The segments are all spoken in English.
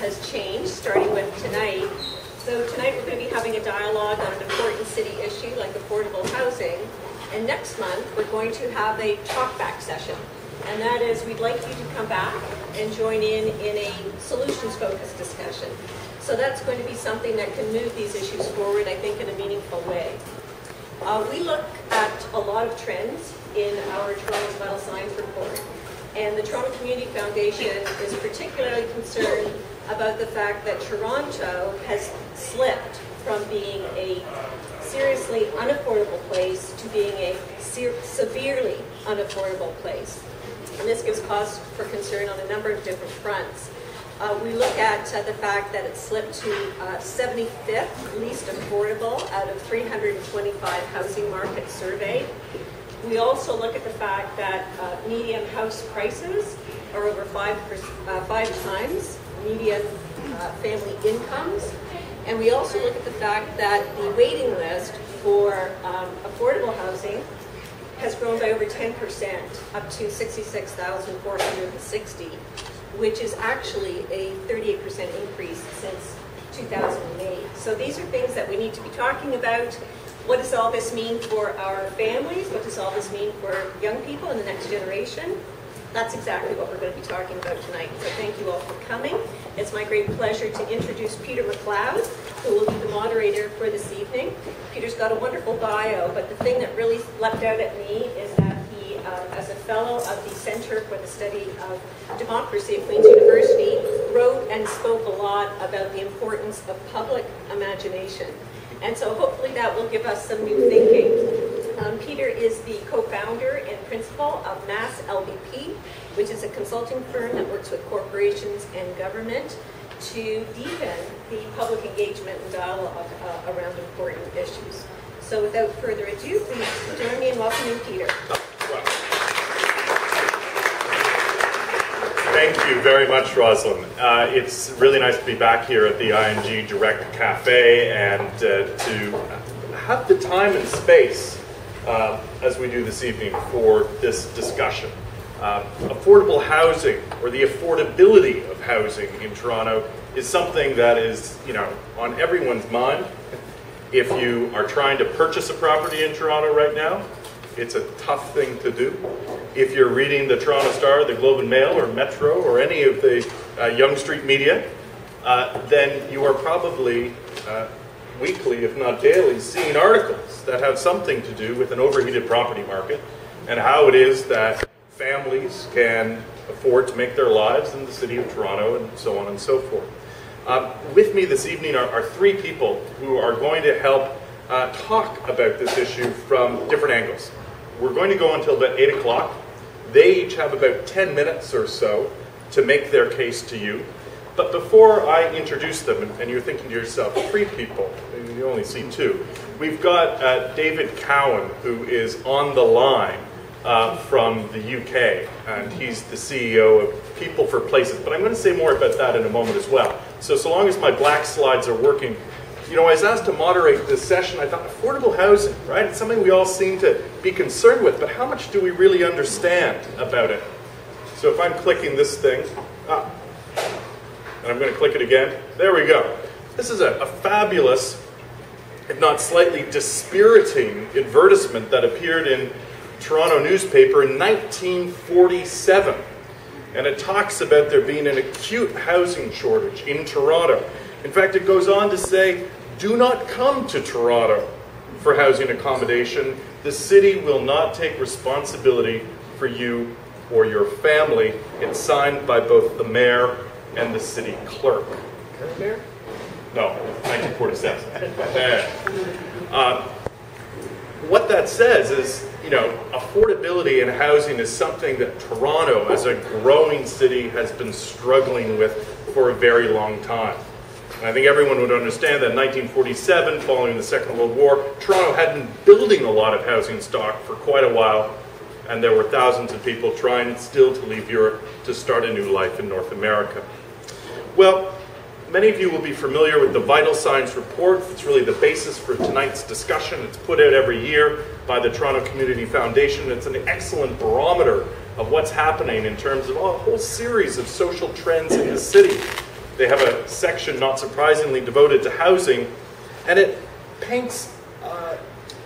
has changed, starting with tonight. So tonight we're going to be having a dialogue on an important city issue like affordable housing. And next month we're going to have a talkback session. And that is, we'd like you to come back and join in a solutions-focused discussion. So that's going to be something that can move these issues forward, I think, in a meaningful way. We look at a lot of trends in our Toronto Vital Signs Report. And the Toronto Community Foundation is particularly concerned about the fact that Toronto has slipped from being a seriously unaffordable place to being a severely unaffordable place. And this gives cause for concern on a number of different fronts. We look at the fact that it slipped to 75th least affordable out of 325 housing markets surveyed. We also look at the fact that median house prices are over five times median family incomes. And we also look at the fact that the waiting list for affordable housing has grown by over 10%, up to 66,460, which is actually a 38% increase since 2008. So these are things that we need to be talking about. What does all this mean for our families? What does all this mean for young people in the next generation? That's exactly what we're going to be talking about tonight. So thank you all for coming. It's my great pleasure to introduce Peter McLeod, who will be the moderator for this evening. Peter's got a wonderful bio, but the thing that really leapt out at me is that he, as a fellow of the Center for the Study of Democracy at Queen's University, wrote and spoke a lot about the importance of public imagination. And so hopefully that will give us some new thinking. Peter is the co-founder and principal of Mass LBP, which is a consulting firm that works with corporations and government to deepen the public engagement and dialogue around important issues. So without further ado, please join me in welcoming Peter. Thank you very much, Roslyn. It's really nice to be back here at the ING Direct Cafe and to have the time and space as we do this evening for this discussion. Affordable housing, or the affordability of housing in Toronto, is something that is, you know, on everyone's mind. If you are trying to purchase a property in Toronto right now, it's a tough thing to do. If you're reading the Toronto Star, the Globe and Mail, or Metro, or any of the Yonge Street media, then you are probably weekly, if not daily, seeing articles that have something to do with an overheated property market and how it is that families can afford to make their lives in the city of Toronto and so on and so forth. With me this evening are three people who are going to help talk about this issue from different angles. We're going to go until about 8 o'clock. They each have about 10 minutes or so to make their case to you. But before I introduce them, and you're thinking to yourself, three people, you only see two, we've got David Cowan, who is on the line from the UK, and he's the CEO of People for Places. But I'm going to say more about that in a moment as well. So long as my black slides are working, you know, I was asked to moderate this session. I thought, affordable housing, right? It's something we all seem to be concerned with, but how much do we really understand about it? So if I'm clicking this thing, and I'm going to click it again. There we go. This is a fabulous, if not slightly dispiriting, advertisement that appeared in Toronto newspaper in 1947. And it talks about there being an acute housing shortage in Toronto. In fact, it goes on to say, do not come to Toronto for housing accommodation. The city will not take responsibility for you or your family. It's signed by both the mayor and the city clerk. Current mayor? No, 1947. What that says is, you know, affordability in housing is something that Toronto, as a growing city, has been struggling with for a very long time. And I think everyone would understand that in 1947, following the Second World War, Toronto had been building a lot of housing stock for quite a while, and there were thousands of people trying still to leave Europe to start a new life in North America. Well, many of you will be familiar with the Vital Signs Report. It's really the basis for tonight's discussion. It's put out every year by the Toronto Community Foundation. It's an excellent barometer of what's happening in terms of a whole series of social trends in the city. They have a section, not surprisingly, devoted to housing, and it paints,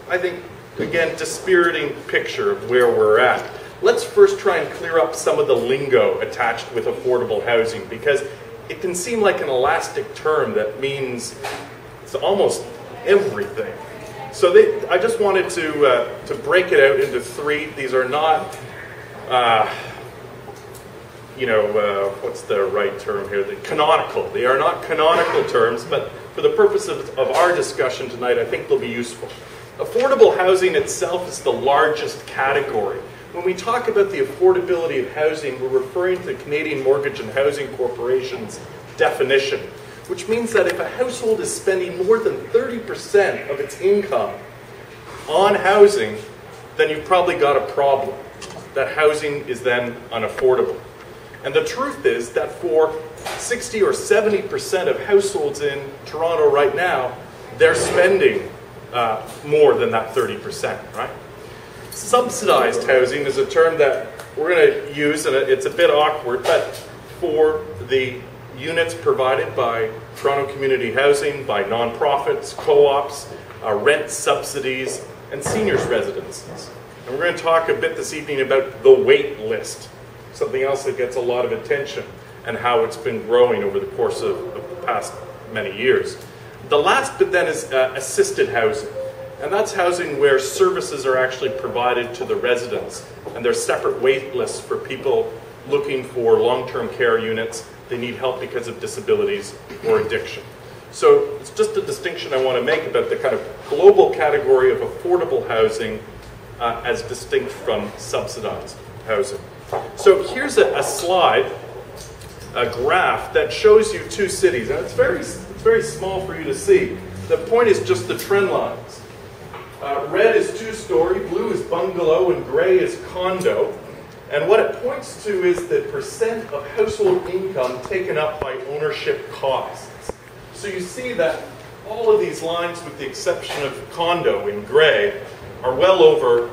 I think, again, dispiriting picture of where we're at. Let's first try and clear up some of the lingo attached with affordable housing, because it can seem like an elastic term that means it's almost everything. So I just wanted to break it out into three. These are not, what's the right term here? The canonical. They are not canonical terms, but for the purpose of our discussion tonight, I think they'll be useful. Affordable housing itself is the largest category. When we talk about the affordability of housing, we're referring to the Canadian Mortgage and Housing Corporation's definition, which means that if a household is spending more than 30% of its income on housing, then you've probably got a problem. That housing is then unaffordable. And the truth is that for 60 or 70% of households in Toronto right now, they're spending more than that 30%, right? Subsidized housing is a term that we're going to use, and it's a bit awkward, but for the units provided by Toronto Community Housing, by nonprofits, co-ops, rent subsidies, and seniors residences. And we're going to talk a bit this evening about the wait list, something else that gets a lot of attention, and how it's been growing over the course of the past many years. The last bit then is assisted housing, and that's housing where services are actually provided to the residents, and there's separate wait lists for people looking for long-term care units. They need help because of disabilities or addiction. So it's just a distinction I want to make about the kind of global category of affordable housing as distinct from subsidized housing. So here's a slide, a graph that shows you two cities. And it's very small for you to see. The point is just the trend lines. Red is two-story, blue is bungalow, and gray is condo. And what it points to is the percent of household income taken up by ownership costs. So you see that all of these lines, with the exception of condo in gray, are well over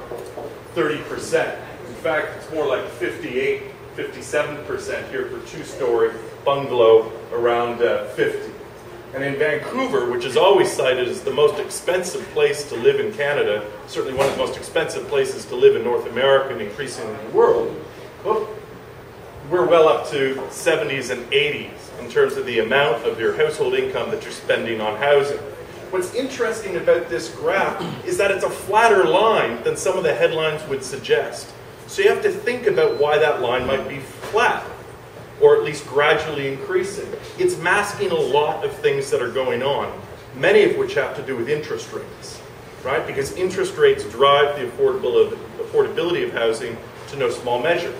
30%. In fact, it's more like 58, 57% here for two-story, bungalow around 50. And in Vancouver, which is always cited as the most expensive place to live in Canada, certainly one of the most expensive places to live in North America and increasingly in the world, we're well up to 70s and 80s in terms of the amount of your household income that you're spending on housing. What's interesting about this graph is that it's a flatter line than some of the headlines would suggest. So you have to think about why that line might be flat, or at least gradually increasing. It's masking a lot of things that are going on, many of which have to do with interest rates, right? Because interest rates drive the affordability of housing to no small measure.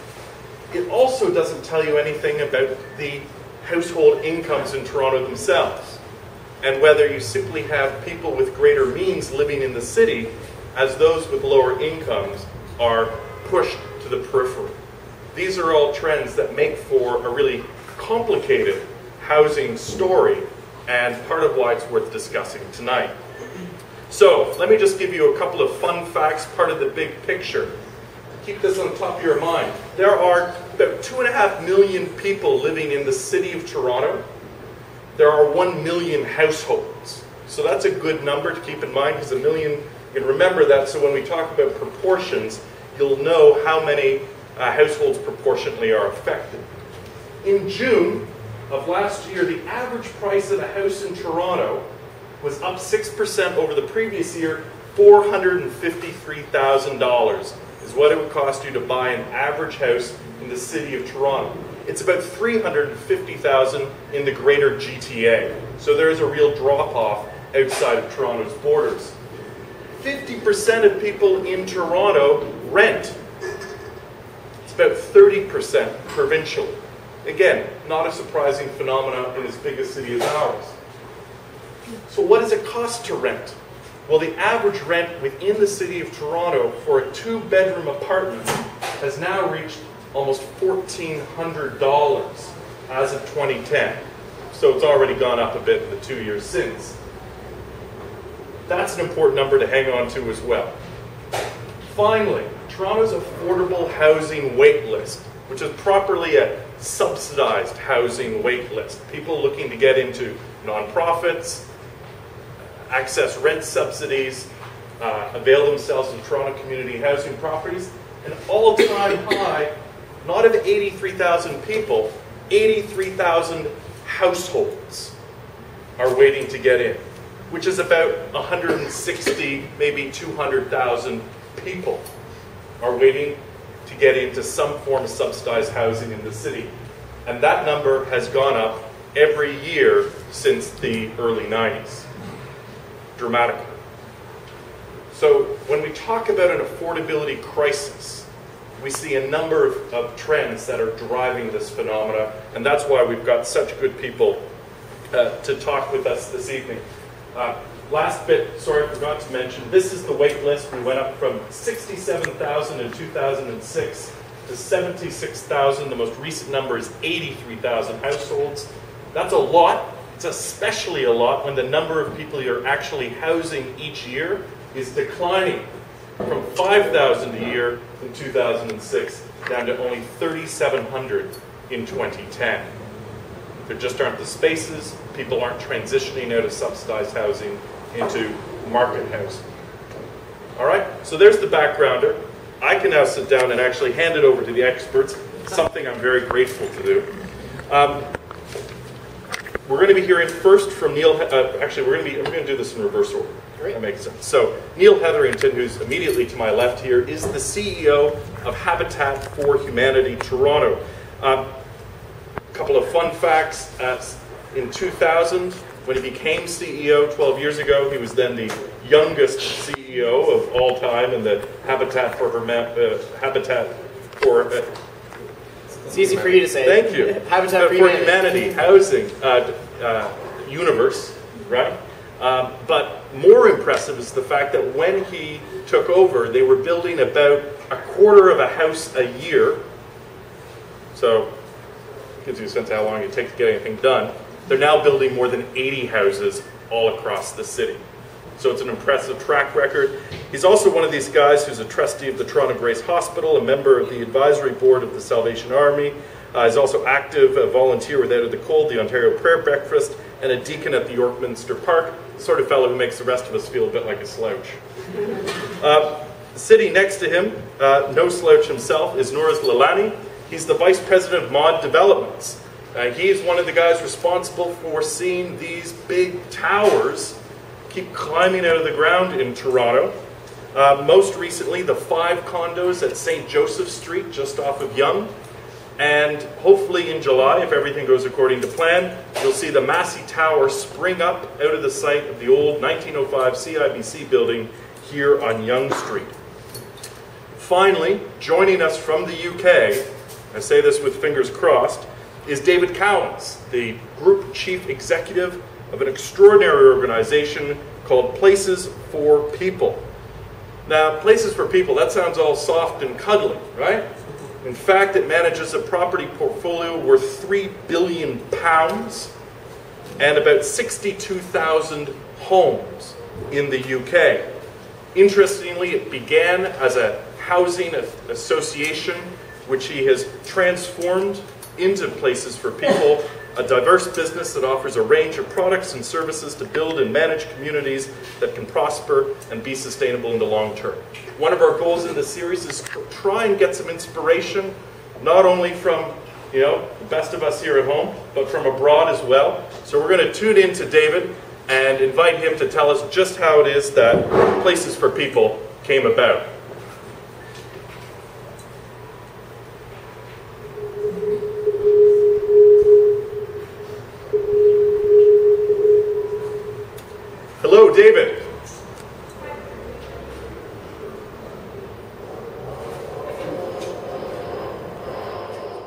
It also doesn't tell you anything about the household incomes in Toronto themselves, and whether you simply have people with greater means living in the city as those with lower incomes are pushed to the periphery. These are all trends that make for a really complicated housing story, and part of why it's worth discussing tonight. So let me just give you a couple of fun facts, part of the big picture. Keep this on the top of your mind. There are about 2.5 million people living in the city of Toronto. There are 1 million households. So that's a good number to keep in mind, because 1 million, you can remember that, so when we talk about proportions, you'll know how many households proportionately are affected. In June of last year, the average price of a house in Toronto was up 6% over the previous year. $453,000 is what it would cost you to buy an average house in the city of Toronto. It's about $350,000 in the greater GTA. So there is a real drop-off outside of Toronto's borders. 50% of people in Toronto rent. It's about 30% provincial. Again, not a surprising phenomenon in as big a city as ours. So what does it cost to rent? Well, the average rent within the city of Toronto for a two-bedroom apartment has now reached almost $1,400 as of 2010. So it's already gone up a bit in the 2 years since. That's an important number to hang on to as well. Finally, Toronto's affordable housing wait list, which is properly a subsidized housing wait list. People looking to get into nonprofits, access rent subsidies, avail themselves of Toronto community housing properties. An all-time high, not of 83,000 people, 83,000 households are waiting to get in, which is about 160, maybe 200,000 people are waiting to get into some form of subsidized housing in the city. And that number has gone up every year since the early 90s, dramatically. So when we talk about an affordability crisis, we see a number of trends that are driving this phenomena, and that's why we've got such good people to talk with us this evening. Last bit, sorry, I forgot to mention, this is the wait list. We went up from 67,000 in 2006 to 76,000. The most recent number is 83,000 households. That's a lot. It's especially a lot when the number of people you're actually housing each year is declining from 5,000 a year in 2006 down to only 3,700 in 2010. There just aren't the spaces. People aren't transitioning out of subsidized housing into market housing. All right, so there's the backgrounder. I can now sit down and actually hand it over to the experts, something I'm very grateful to do. We're going to be hearing first from Neil, actually we're going to do this in reverse order. Great. That makes sense. So Neil Hetherington, who's immediately to my left here, is the CEO of Habitat for Humanity Toronto. A couple of fun facts. In 2000, when he became CEO 12 years ago, he was then the youngest CEO of all time in the It's easy for you to say. Thank you. Habitat for Humanity housing universe, right? But more impressive is the fact that when he took over, they were building about 1/4 of a house a year. So gives you a sense of how long it takes to get anything done. They're now building more than 80 houses all across the city. So it's an impressive track record. He's also one of these guys who's a trustee of the Toronto Grace Hospital, a member of the advisory board of the Salvation Army. He's also active, a volunteer with Out of the Cold, the Ontario Prayer Breakfast, and a deacon at the Yorkminster Park, the sort of fellow who makes the rest of us feel a bit like a slouch. Sitting next to him, no slouch himself, is Norris Lalani. He's the vice president of Mod Developments. He's one of the guys responsible for seeing these big towers keep climbing out of the ground in Toronto. Most recently, the 5 condos at St. Joseph Street, just off of Yonge. And hopefully in July, if everything goes according to plan, you'll see the Massey Tower spring up out of the site of the old 1905 CIBC building here on Yonge Street. Finally, joining us from the UK, I say this with fingers crossed, is David Cowans, the Group Chief Executive of an extraordinary organization called Places for People. Now, Places for People, that sounds all soft and cuddly, right? In fact, it manages a property portfolio worth £3 billion and about 62,000 homes in the UK. Interestingly, it began as a housing association, which he has transformed into Places for People, a diverse business that offers a range of products and services to build and manage communities that can prosper and be sustainable in the long term. One of our goals in this series is to try and get some inspiration, not only from, you know, the best of us here at home, but from abroad as well. So we're going to tune in to David and invite him to tell us just how it is that Places for People came about. Hello, David.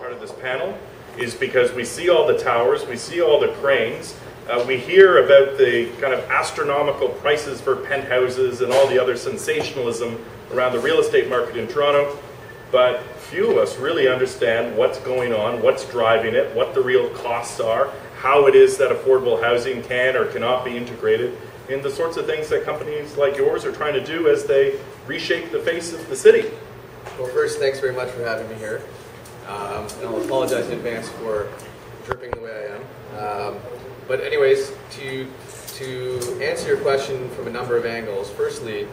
Part of this panel is because we see all the towers, we see all the cranes, we hear about the kind of astronomical prices for penthouses and all the other sensationalism around the real estate market in Toronto, but few of us really understand what's going on, what's driving it, what the real costs are, how it is that affordable housing can or cannot be integrated in the sorts of things that companies like yours are trying to do as they reshape the face of the city. Well, first, thanks very much for having me here. And I'll apologize in advance for dripping the way I am. But anyways, to answer your question from a number of angles, firstly,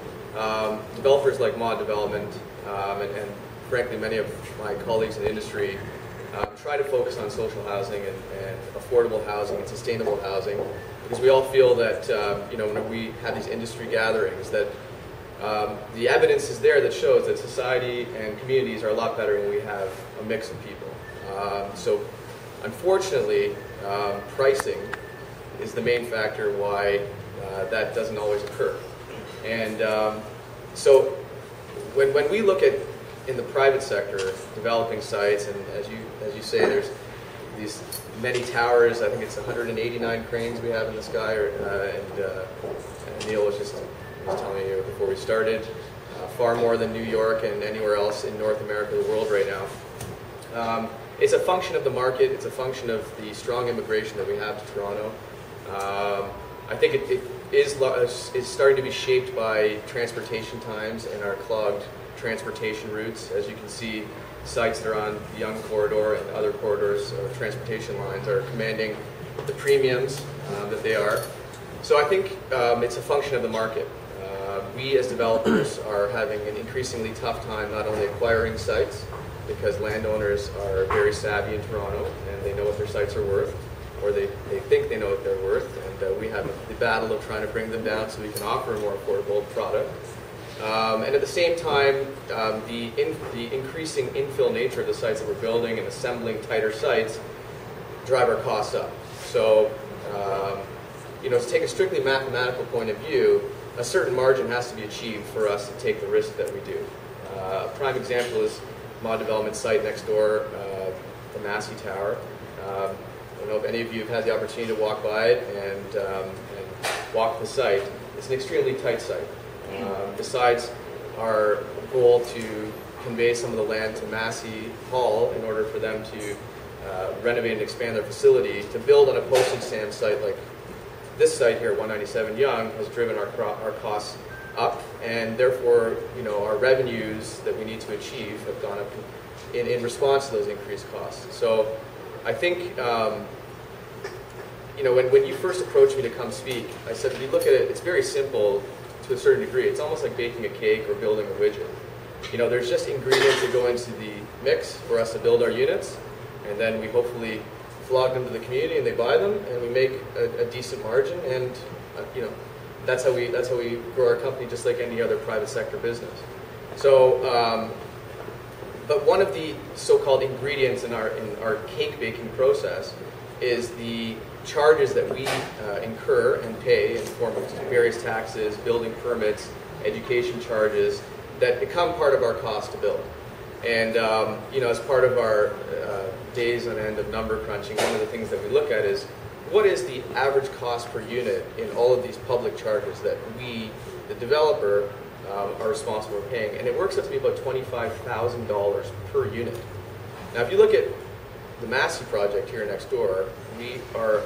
developers like Mod Development and frankly many of my colleagues in the industry try to focus on social housing and affordable housing and sustainable housing, because we all feel that you know, when we have these industry gatherings, that the evidence is there that shows that society and communities are a lot better when we have a mix of people. So unfortunately, pricing is the main factor why that doesn't always occur. And so when we look at, in the private sector, developing sites, and as you say, there's these many towers. I think it's 189 cranes we have in the sky, and Neil was telling you before we started, far more than New York and anywhere else in North America, the world right now. It's a function of the market. It's a function of the strong immigration that we have to Toronto. I think it is starting to be shaped by transportation times and our clogged transportation routes. As you can see, sites that are on the Yonge corridor and other corridors or transportation lines are commanding the premiums that they are. So I think it's a function of the market. We as developers are having an increasingly tough time not only acquiring sites, because landowners are very savvy in Toronto and they know what their sites are worth, or they think they know what they're worth, and we have the battle of trying to bring them down so we can offer a more affordable product. And at the same time, the increasing infill nature of the sites that we're building and assembling tighter sites drive our costs up. So, you know, to take a strictly mathematical point of view, a certain margin has to be achieved for us to take the risk that we do. A prime example is Mod Development site next door, the Massey Tower. I don't know if any of you have had the opportunity to walk by it and walk the site. It's an extremely tight site. Besides our goal to convey some of the land to Massey Hall in order for them to renovate and expand their facility, to build on a postage stamp site like this site here, 197 Yonge, has driven our costs up, and therefore, you know, our revenues that we need to achieve have gone up in response to those increased costs. So I think, you know, when you first approached me to come speak, I said, if you look at it, it's very simple. To a certain degree, it's almost like baking a cake or building a widget. You know, there's just ingredients that go into the mix for us to build our units, and then we hopefully flog them to the community, and they buy them, and we make a decent margin. And you know, that's how we grow our company, just like any other private sector business. So, but one of the so-called ingredients in our cake baking process is the charges that we incur and pay in the form of various taxes, building permits, education charges that become part of our cost to build. And you know, as part of our days on end of number crunching, one of the things that we look at is what is the average cost per unit in all of these public charges that we, the developer, are responsible for paying. And it works out to be about $25,000 per unit. Now, if you look at the Massey project here next door, we are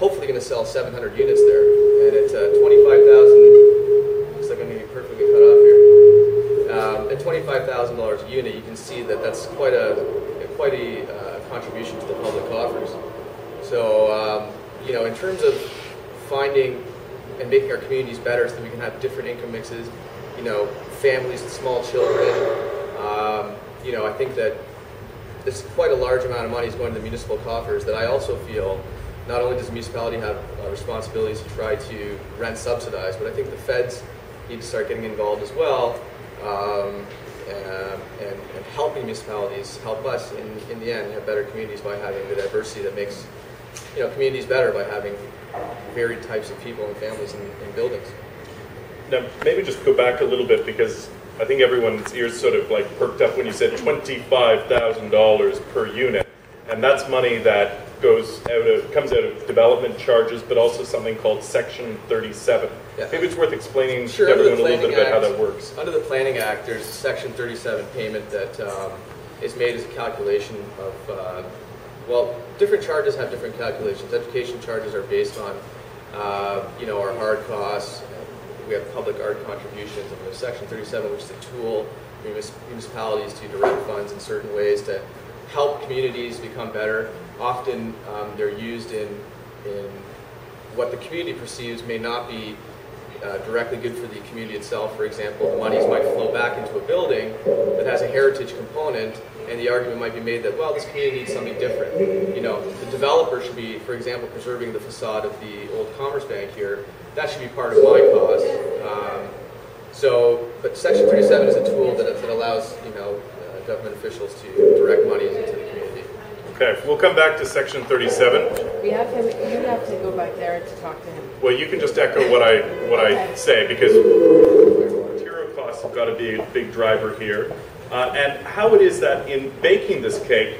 hopefully going to sell 700 units there, and it's 25,000. Looks like I'm going to be perfectly cut off here. At $25,000 a unit, you can see that that's quite a contribution to the public coffers. So you know, in terms of finding and making our communities better, so that we can have different income mixes, you know, families with small children. You know, I think that it's quite a large amount of money is going to the municipal coffers that I also feel not only does the municipality have responsibilities to try to rent subsidize, but I think the feds need to start getting involved as well, and helping municipalities help us in the end have better communities by having the diversity that makes, you know, communities better by having varied types of people and families in buildings. Now maybe just go back a little bit, because I think everyone's ears sort of like perked up when you said $25,000 per unit, and that's money that comes out of development charges, but also something called Section 37. Yeah. Maybe it's worth explaining to everyone a little bit about how that works. Under the Planning Act, there's a Section 37 payment that is made as a calculation of, well, different charges have different calculations. Education charges are based on, you know, our hard costs. We have public art contributions, and there's Section 37, which is a tool for municipalities to direct funds in certain ways to help communities become better. Often they're used in what the community perceives may not be directly good for the community itself. For example, monies might flow back into a building that has a heritage component, and the argument might be made that, well, this community needs something different. You know, the developer should be, for example, preserving the facade of the old Commerce Bank here. That should be part of my cause. But Section 37 is a tool that allows, you know, government officials to direct monies into the community. Okay, we'll come back to Section 37. We have him. You have to go back there to talk to him. Well, you can just echo what I say, because material costs have got to be a big driver here. And how it is that in baking this cake,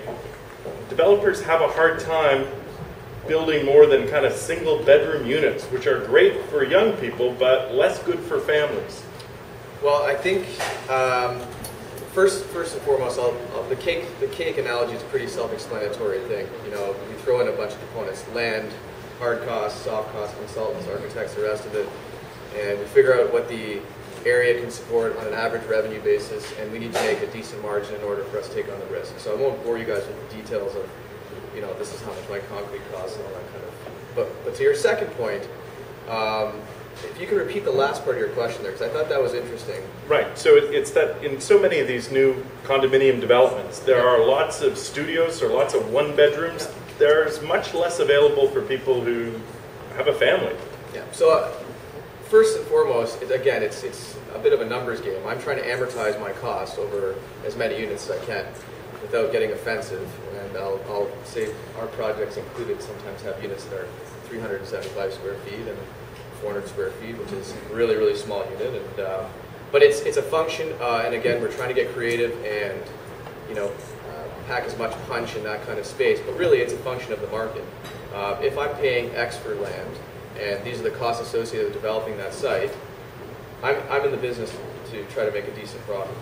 developers have a hard time building more than kind of single-bedroom units, which are great for young people, but less good for families. Well, I think first and foremost, the cake analogy is a pretty self-explanatory thing. You know, you throw in a bunch of components: land, hard costs, soft costs, consultants, architects, the rest of it, and we figure out what the area can support on an average revenue basis, and we need to make a decent margin in order for us to take on the risk. So I won't bore you guys with the details of, you know, this is how much my concrete costs and all that kind of. But to your second point, if you can repeat the last part of your question there, because I thought that was interesting. Right. So it's that in so many of these new condominium developments, there are lots of studios or lots of one bedrooms. There's much less available for people who have a family. Yeah. So. First and foremost, again, it's a bit of a numbers game. I'm trying to amortize my costs over as many units as I can without getting offensive. And I'll say our projects included sometimes have units that are 375 square feet and 400 square feet, which is a really, really small unit. And but it's a function, and again, we're trying to get creative and, you know, pack as much punch in that kind of space. But really, it's a function of the market. If I'm paying X for land, and these are the costs associated with developing that site, I'm in the business to try to make a decent profit.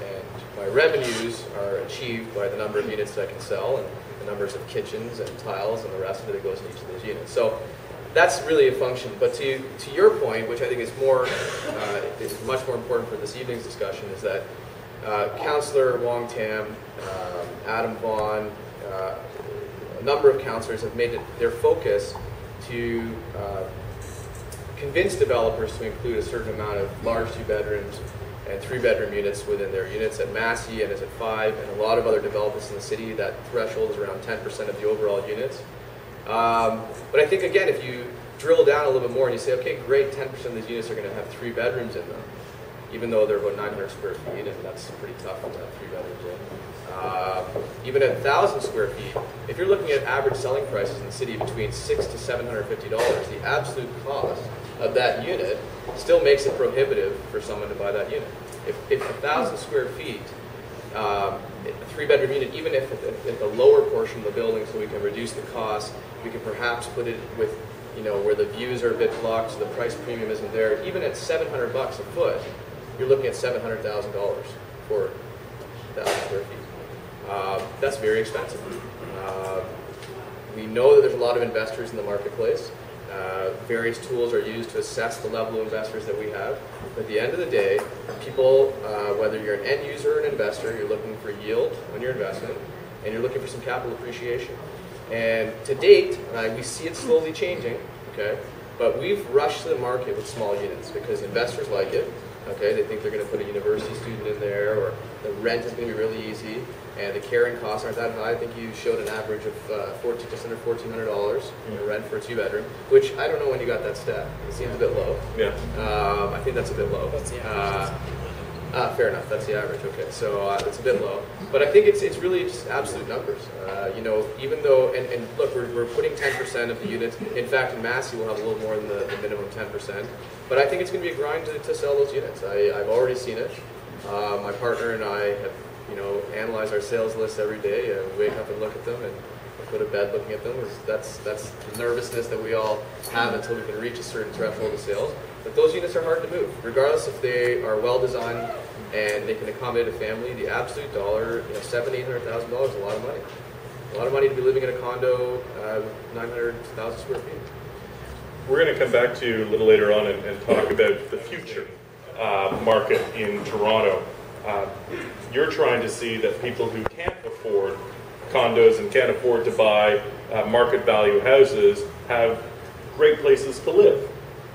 And my revenues are achieved by the number of units that I can sell, and the numbers of kitchens and tiles and the rest of it that goes in each of those units. So that's really a function. But to your point, which I think is more is much more important for this evening's discussion, is that Councillor Wong Tam, Adam Vaughan, a number of councillors have made it their focus to convince developers to include a certain amount of large two-bedrooms and three-bedroom units within their units. At Massey, and it's at 5, and a lot of other developments in the city, that threshold is around 10% of the overall units. But I think, again, if you drill down a little bit more and you say, okay, great, 10% of these units are going to have three bedrooms in them, even though they're about 900 square feet, and that's pretty tough to have three bedrooms in. Even at 1,000 square feet, if you're looking at average selling prices in the city between $600 to $750, the absolute cost of that unit still makes it prohibitive for someone to buy that unit. If 1,000 square feet, a three-bedroom unit, even if at the lower portion of the building, so we can reduce the cost, we can perhaps put it with, you know, where the views are a bit blocked, so the price premium isn't there. Even at $700 a foot, you're looking at $700,000 for 1,000 square feet. That's very expensive. We know that there's a lot of investors in the marketplace. Various tools are used to assess the level of investors that we have. But at the end of the day, people, whether you're an end user or an investor, you're looking for yield on your investment, and you're looking for some capital appreciation. And to date, we see it slowly changing, okay? But we've rushed to the market with small units because investors like it. Okay, they think they're going to put a university student in there, or the rent is going to be really easy, and the carrying costs aren't that high. I think you showed an average of just under $1,400 in your rent for a two-bedroom, which I don't know when you got that stat. It seems a bit low. Yeah. I think that's a bit low. That's the average. Fair enough. That's the average. Okay, so it's a bit low, but I think it's really just absolute numbers. You know, even though and look, we're putting 10% of the units. In fact, in Massey, we'll have a little more than the minimum 10%. But I think it's going to be a grind to sell those units. I've already seen it. My partner and I have, you know, analyzed our sales lists every day. We wake up and look at them and go to bed looking at them. That's the nervousness that we all have until we can reach a certain threshold of sales. But those units are hard to move, regardless if they are well designed and they can accommodate a family. The absolute dollar, you know, $700,000 to $800,000 is a lot of money. A lot of money to be living in a condo with 900,000 square feet. We're going to come back to you a little later on and talk about the future market in Toronto. You're trying to see that people who can't afford afford condos and can't afford to buy market value houses have great places to live.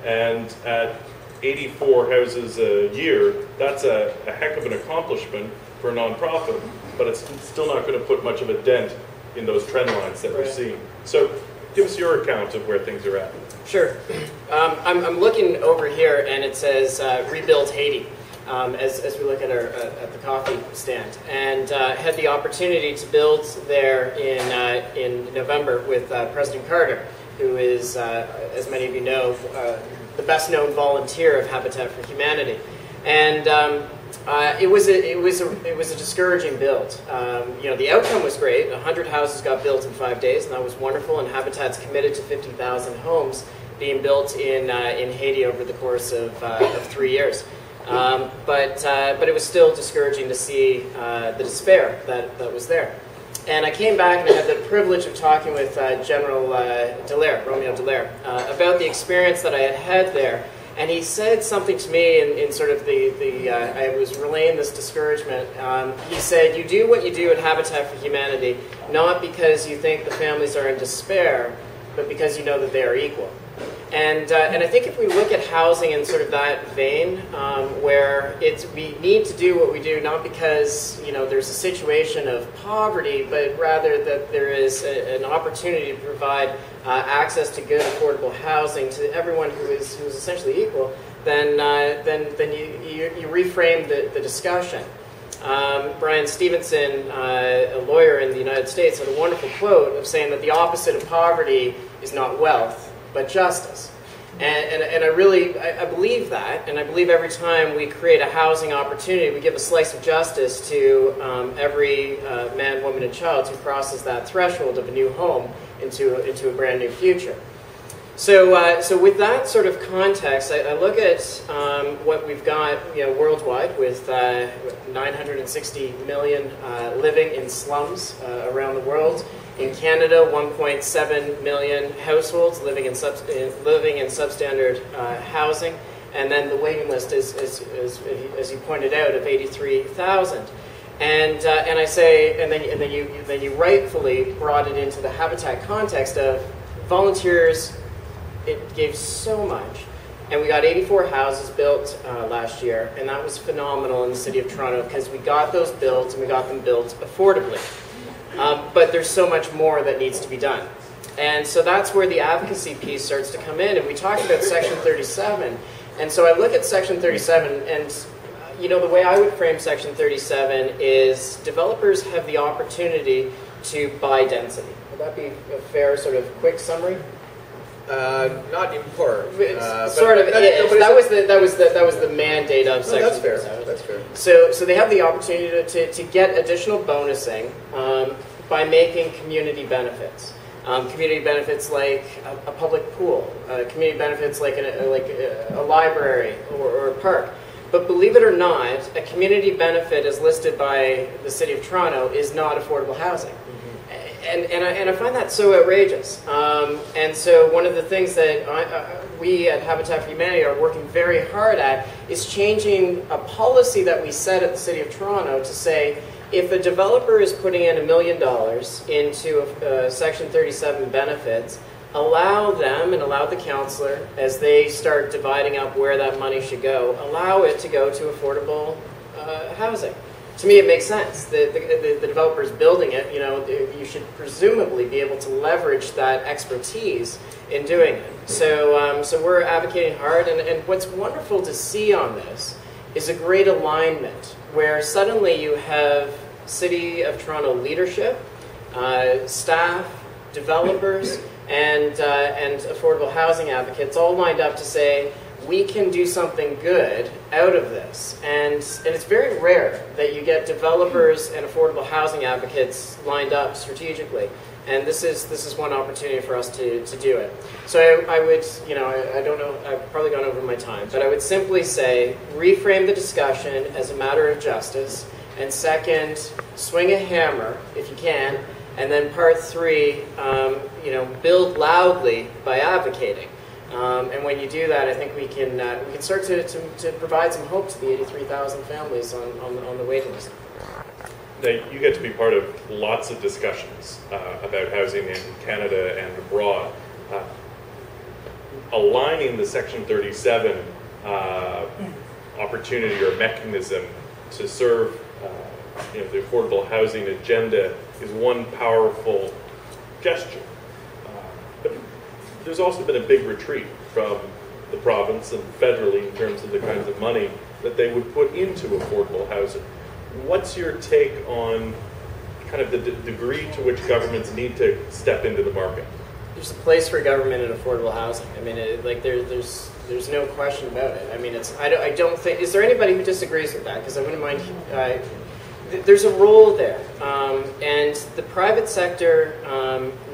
And at 84 houses a year, that's a heck of an accomplishment for a nonprofit, but it's still not going to put much of a dent in those trend lines that we're seeing. So give us your account of where things are at. Sure. I'm looking over here and it says Rebuild Haiti as we look at the coffee stand. And had the opportunity to build there in November with President Carter, who is, as many of you know, the best known volunteer of Habitat for Humanity. And it was a discouraging build. You know, the outcome was great. 100 houses got built in 5 days, and that was wonderful. And Habitat's committed to 50,000 homes being built in Haiti over the course of 3 years. But it was still discouraging to see the despair that was there. And I came back and I had the privilege of talking with General Dallaire, Romeo Dallaire, about the experience that I had had there. And he said something to me in sort of I was relaying this discouragement. He said, you do what you do at Habitat for Humanity, not because you think the families are in despair, but because you know that they are equal. And I think if we look at housing in sort of that vein, where we need to do what we do not because there's a situation of poverty, but rather that there is an opportunity to provide access to good, affordable housing to everyone who is essentially equal, then you reframe the discussion. Brian Stevenson, a lawyer in the United States, had a wonderful quote of saying that the opposite of poverty is not wealth, but justice. And I believe that, and I believe every time we create a housing opportunity, we give a slice of justice to every man, woman, and child who crosses that threshold of a new home into a brand new future. So with that sort of context, I look at what we've got worldwide with 960 million living in slums around the world. In Canada, 1.7 million households living in substandard housing, and then the waiting list is, as you pointed out, of 83,000. And I say, and then you rightfully brought it into the Habitat context of volunteers. It gave so much, and we got 84 houses built last year, and that was phenomenal in the city of Toronto because we got those built and we got them built affordably. But there's so much more that needs to be done. And so that's where the advocacy piece starts to come in. And we talked about Section 37. And so I look at Section 37, and the way I would frame Section 37 is developers have the opportunity to buy density. Would that be a fair sort of quick summary? Not in part. That was the mandate of Section 37. That's fair. So they have the opportunity to get additional bonusing by making community benefits. Community benefits like a public pool, community benefits like a library or a park. But believe it or not, a community benefit as listed by the City of Toronto is not affordable housing. And I find that so outrageous. And so one of the things that we at Habitat for Humanity are working very hard at is changing a policy that we set at the City of Toronto to say, if a developer is putting in $1 million into Section 37 benefits, allow them and allow the councillor, as they start dividing up where that money should go, allow it to go to affordable housing. To me, it makes sense. The developer's building it, you should presumably be able to leverage that expertise in doing it. So we're advocating hard, and what's wonderful to see on this is a great alignment where suddenly you have City of Toronto leadership, staff, developers, and affordable housing advocates all lined up to say, we can do something good out of this. And it's very rare that you get developers and affordable housing advocates lined up strategically. And this is one opportunity for us to do it. So I would, I don't know, I've probably gone over my time, but I would simply say, reframe the discussion as a matter of justice. And second, swing a hammer, if you can. And then part three, build loudly by advocating. And when you do that, I think we can start to provide some hope to the 83,000 families on the waiting list. that you get to be part of lots of discussions about housing in Canada and abroad. Aligning the Section 37 opportunity or mechanism to serve the affordable housing agenda is one powerful gesture. But there's also been a big retreat from the province and federally in terms of the kinds of money that they would put into affordable housing. What's your take on kind of the degree to which governments need to step into the market? There's a place for government in affordable housing. I mean, there's no question about it. I mean, I don't think, is there anybody who disagrees with that? Because I wouldn't mind, there's a role there. And the private sector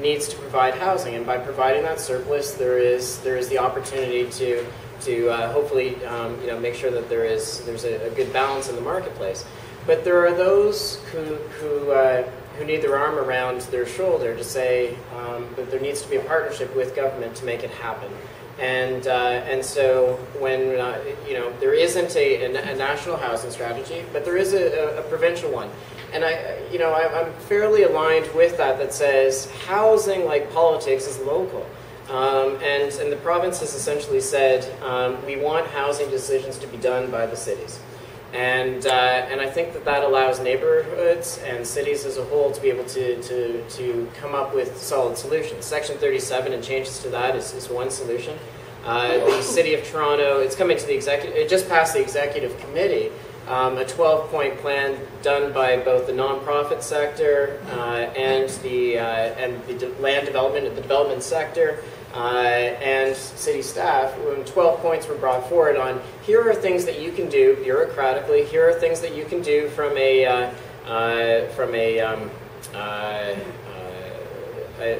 needs to provide housing. And by providing that surplus, there is the opportunity to hopefully make sure that there's a good balance in the marketplace. But there are those who need their arm around their shoulder to say that there needs to be a partnership with government to make it happen. And so when there isn't a national housing strategy, but there is a provincial one, and I'm fairly aligned with that says housing, like politics, is local. And the province has essentially said, we want housing decisions to be done by the cities. And I think that allows neighborhoods and cities as a whole to be able to come up with solid solutions. Section 37 and changes to that is one solution. The City of Toronto, it's coming to the executive, it just passed the executive committee, a 12-point plan done by both the nonprofit sector and the development sector and city staff. When 12 points were brought forward on, here are things that you can do bureaucratically. Here are things that you can do from a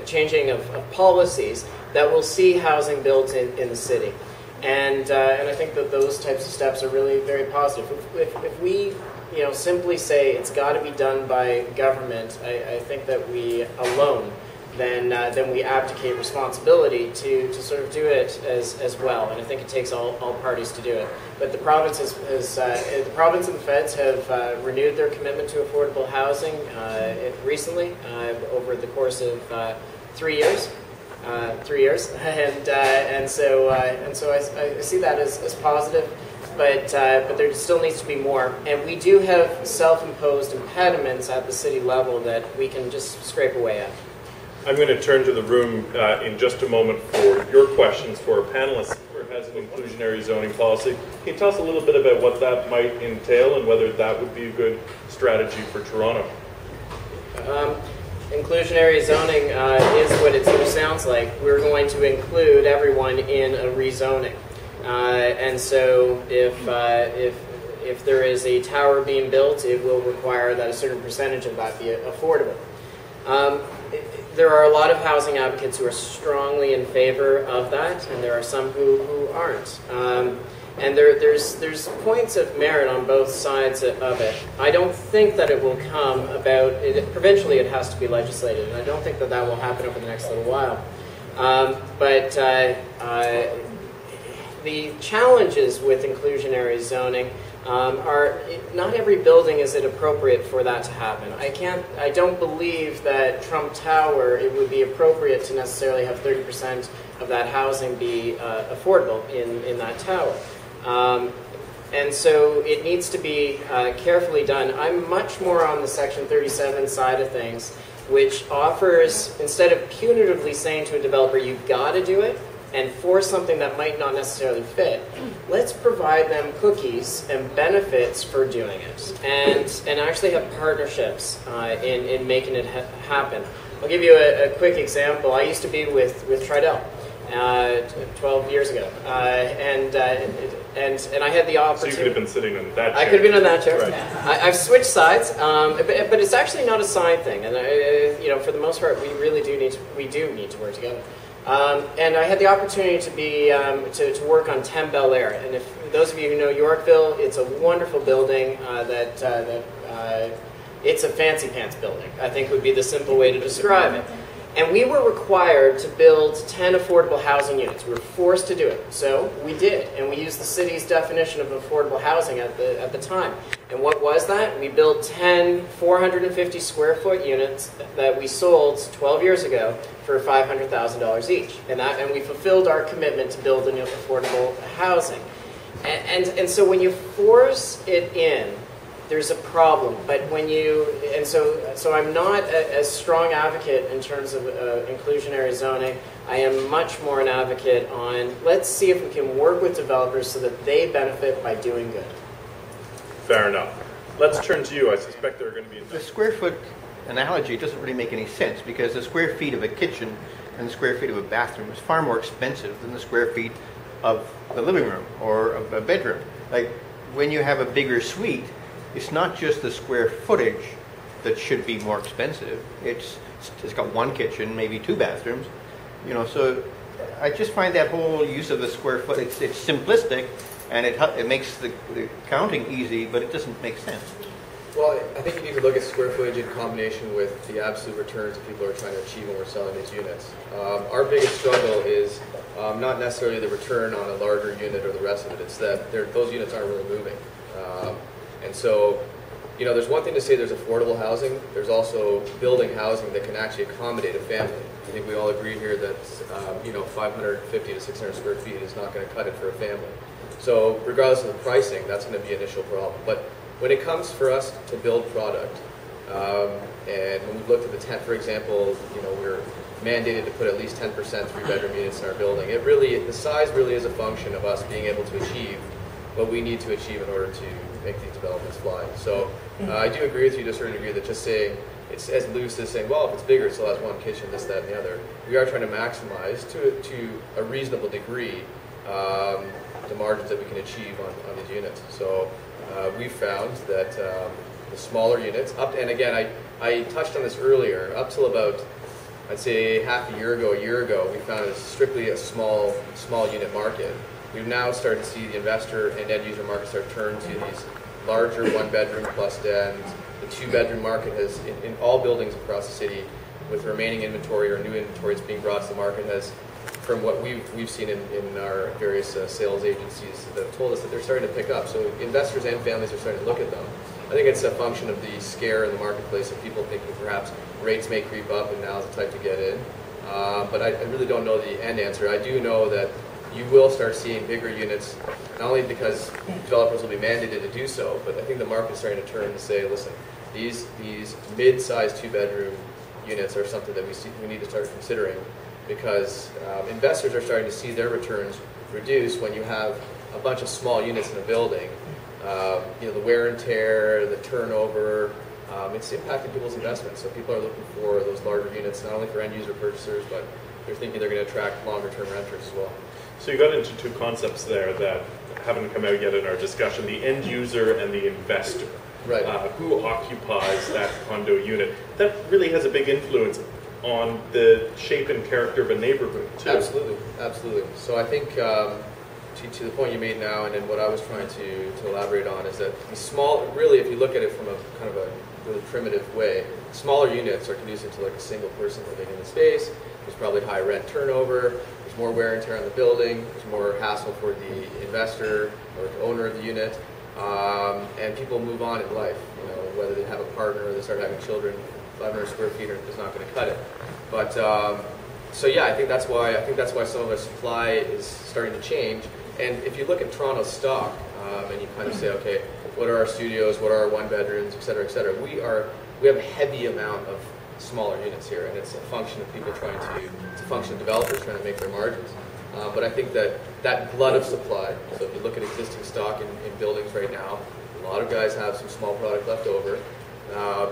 changing of policies that will see housing built in the city. And I think that those types of steps are really very positive. If we simply say it's got to be done by government, I think that we alone, then we abdicate responsibility to sort of do it as well. And I think it takes all parties to do it. But the province and the feds have renewed their commitment to affordable housing recently over the course of 3 years. And so I see that as positive, but there still needs to be more. And we do have self-imposed impediments at the city level that we can just scrape away at. I'm going to turn to the room in just a moment for your questions for our panelists for housing inclusionary zoning policy. Can you tell us a little bit about what that might entail and whether that would be a good strategy for Toronto? Inclusionary zoning is what it sounds like. We're going to include everyone in a rezoning, and so if there is a tower being built, it will require that a certain percentage of that be affordable. There are a lot of housing advocates who are strongly in favor of that, and there are some who aren't. And there's points of merit on both sides of it. I don't think that it will come about, provincially it has to be legislated, and I don't think that will happen over the next little while. But the challenges with inclusionary zoning are, not every building is it appropriate for that to happen. I don't believe that Trump Tower, it would be appropriate to necessarily have 30% of that housing be affordable in that tower. And so it needs to be carefully done. I'm much more on the Section 37 side of things, which offers, instead of punitively saying to a developer, you've got to do it, and for something that might not necessarily fit, let's provide them cookies and benefits for doing it, and actually have partnerships in making it happen. I'll give you a quick example. I used to be with Tridel 12 years ago, and I had the opportunity. So you could have been sitting in that chair. I could have been in that chair. Right. I've switched sides, but it's actually not a side thing. And for the most part, we do need to work together. And I had the opportunity to be to work on 10 Bel Air. And if those of you who know Yorkville, it's a wonderful building that it's a fancy pants building, I think would be the simple way to describe it. And we were required to build 10 affordable housing units. We were forced to do it. So we did, and we used the city's definition of affordable housing at the time. And what was that? We built 10 450 square foot units that we sold 12 years ago for $500,000 each. And we fulfilled our commitment to building affordable housing. And so when you force it in, there's a problem. But when you, and so I'm not a strong advocate in terms of inclusionary zoning. I am much more an advocate on, let's see if we can work with developers so that they benefit by doing good. Fair enough. Let's turn to you. I suspect there are going to be enough. The square foot analogy doesn't really make any sense, because the square feet of a kitchen and the square feet of a bathroom is far more expensive than the square feet of the living room or of a bedroom. Like, when you have a bigger suite, it's not just the square footage that should be more expensive. It's got one kitchen, maybe two bathrooms, you know. So I just find that whole use of the square foot, it's simplistic, and it makes the counting easy, but it doesn't make sense. Well, I think you need to look at square footage in combination with the absolute returns that people are trying to achieve when we're selling these units. Our biggest struggle is not necessarily the return on a larger unit or the rest of it. It's that those units aren't really moving. And so, you know, there's one thing to say there's affordable housing. There's also building housing that can actually accommodate a family. I think we all agree here that, you know, 550 to 600 square feet is not going to cut it for a family. So regardless of the pricing, that's going to be an initial problem. But when it comes for us to build product, and when we looked at the tent, for example, you know, we're mandated to put at least 10% three-bedroom units in our building. It really, the size really is a function of us being able to achieve what we need to achieve in order to make these developments fly. So I do agree with you to a certain degree that just saying, it's as loose as saying, well, if it's bigger, it still has one kitchen, this, that, and the other. We are trying to maximize to a reasonable degree the margins that we can achieve on these units. So we found that the smaller units, and again, I touched on this earlier, up till about, I'd say half a year ago, we found it's strictly a small unit market. We've now started to see the investor and end user markets are turned to these larger one-bedroom plus dens. The two-bedroom market has, in all buildings across the city, with remaining inventory or new inventory that's being brought to the market, has, from what we've seen in our various sales agencies that have told us, that they're starting to pick up. So investors and families are starting to look at them. I think it's a function of the scare in the marketplace of people thinking perhaps rates may creep up and now's the time to get in. But I really don't know the end answer. I do know that you will start seeing bigger units, not only because developers will be mandated to do so, but I think the market is starting to turn to say, listen, these mid-sized two-bedroom units are something that we need to start considering, because investors are starting to see their returns reduce when you have a bunch of small units in a building. You know, the wear and tear, the turnover, it's impacting people's investments. So people are looking for those larger units, not only for end-user purchasers, but they're thinking they're going to attract longer-term renters as well. So you got into two concepts there that haven't come out yet in our discussion, the end user and the investor. Right. Who occupies that condo unit? That really has a big influence on the shape and character of a neighborhood, too. Absolutely, absolutely. So I think to the point you made now, and then what I was trying to elaborate on, is that small, really, if you look at it from a kind of a really primitive way, smaller units are conducive to like a single person living in the space. There's probably high rent turnover. More wear and tear on the building, it's more hassle for the investor or the owner of the unit, and people move on in life, you know, whether they have a partner or they start having children. 500 square feet is not going to cut it. But so yeah, I think that's why some of our supply is starting to change. And if you look at Toronto stock, and you kind of say, okay, what are our studios, what are our one bedrooms, et cetera, we have a heavy amount of smaller units here, and it's a function of people trying to, it's a function of developers trying to make their margins. But I think that glut of supply, so if you look at existing stock in buildings right now, a lot of guys have some small product left over.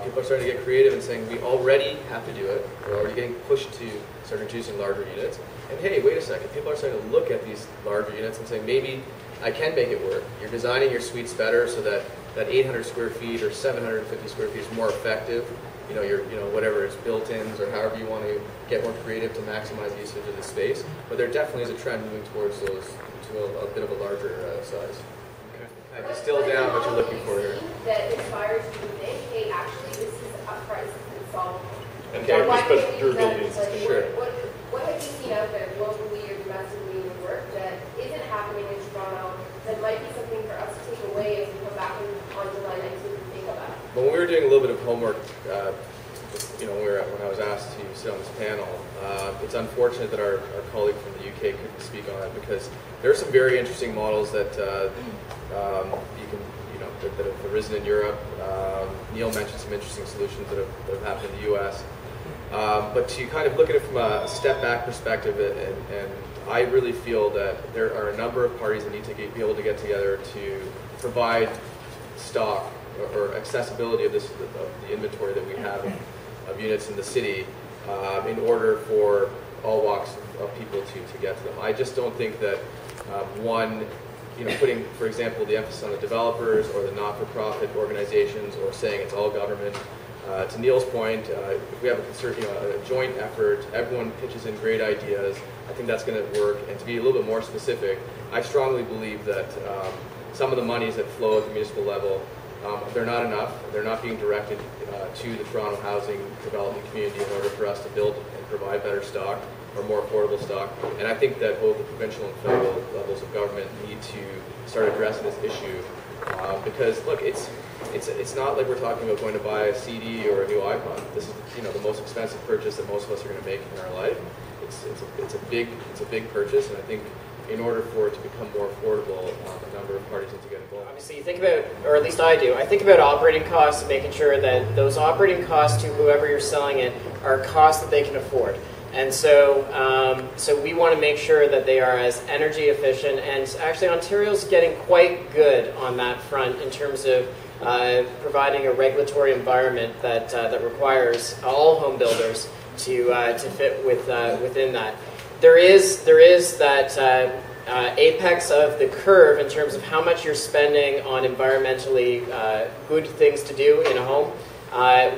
People are starting to get creative and saying, we already have to do it. We're already getting pushed to start introducing larger units. And hey, wait a second, people are starting to look at these larger units and saying, maybe I can make it work. You're designing your suites better so that 800 square feet or 750 square feet is more effective. You know, whatever it's built-ins or however you want to get more creative to maximize usage of the space. But there definitely is a trend moving towards those to a bit of a larger size. Okay. I distill down what you're looking for here. That inspires you to think, hey, actually, this is a crisis that's solvable. and target special durabilities. Like, sure. What have you seen out there globally or domestically in your work that isn't happening in Toronto that might be something for us to take away as we come back on July 19th and think about? When we were doing a little bit of homework, when I was asked to sit on this panel, it's unfortunate that our colleague from the UK couldn't speak on it, because there are some very interesting models that that have arisen in Europe. Neil mentioned some interesting solutions that have happened in the US. But to kind of look at it from a step back perspective, and I really feel that there are a number of parties that need to be able to get together to provide stock or accessibility of the inventory that we have of units in the city in order for all walks of people to get to them. I just don't think that putting, for example, the emphasis on the developers or the not-for-profit organizations, or saying it's all government. To Neil's point, if we have a joint effort, everyone pitches in great ideas, I think that's going to work. And to be a little bit more specific, I strongly believe that some of the monies that flow at the municipal level, they're not enough. They're not being directed to the Toronto housing development community in order for us to build and provide better stock or more affordable stock. And I think that both the provincial and federal levels of government need to start addressing this issue because, look, it's not like we're talking about going to buy a CD or a new iPod. This is, the most expensive purchase that most of us are going to make in our life. It's a big purchase, and I think in order for it to become more affordable, a number of parties need to get involved. Obviously, you think about, or at least I do, I think about operating costs and making sure that those operating costs to whoever you're selling it are costs that they can afford. And so, we want to make sure that they are as energy efficient, and actually Ontario's getting quite good on that front in terms of providing a regulatory environment that that requires all home builders to fit with within that. There is that apex of the curve in terms of how much you're spending on environmentally good things to do in a home,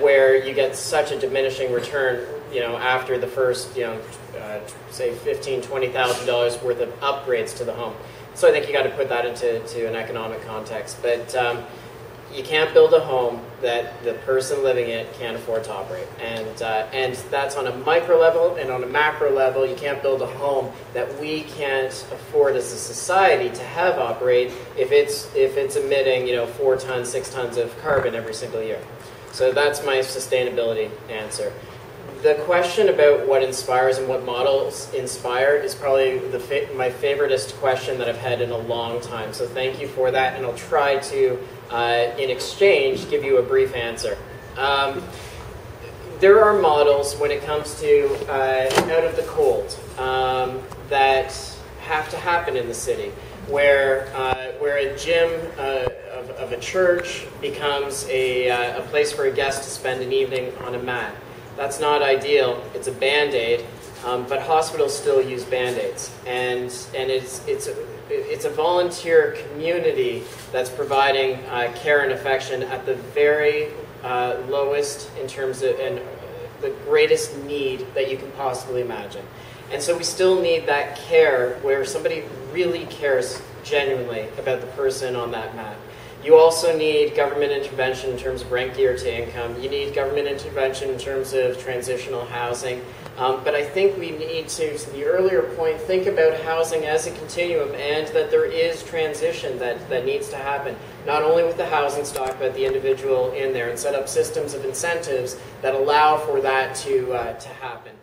where you get such a diminishing return. After the first, say $15,000, $20,000 worth of upgrades to the home. So I think you got to put that into an economic context. But you can't build a home that the person living it can't afford to operate. And that's on a micro level, and on a macro level, you can't build a home that we can't afford as a society to have operate if it's emitting, 4 tons, 6 tons of carbon every single year. So that's my sustainability answer. The question about what inspires and what models inspired is probably my favoriteest question that I've had in a long time. So thank you for that, and I'll try to, in exchange, give you a brief answer. There are models when it comes to out of the cold that have to happen in the city, where a gym of a church becomes a place for a guest to spend an evening on a mat. That's not ideal. It's a Band-Aid, but hospitals still use Band-Aids, and it's a volunteer community that's providing care and affection at the very lowest in terms of and the greatest need that you can possibly imagine. And so we still need that care where somebody really cares genuinely about the person on that mat. You also need government intervention in terms of rent geared to income. You need government intervention in terms of transitional housing. But I think we need to the earlier point, think about housing as a continuum, and that there is transition that needs to happen, not only with the housing stock, but the individual in there, and set up systems of incentives that allow for that to happen.